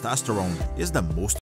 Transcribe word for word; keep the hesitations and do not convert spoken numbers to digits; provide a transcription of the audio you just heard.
testosterone is the most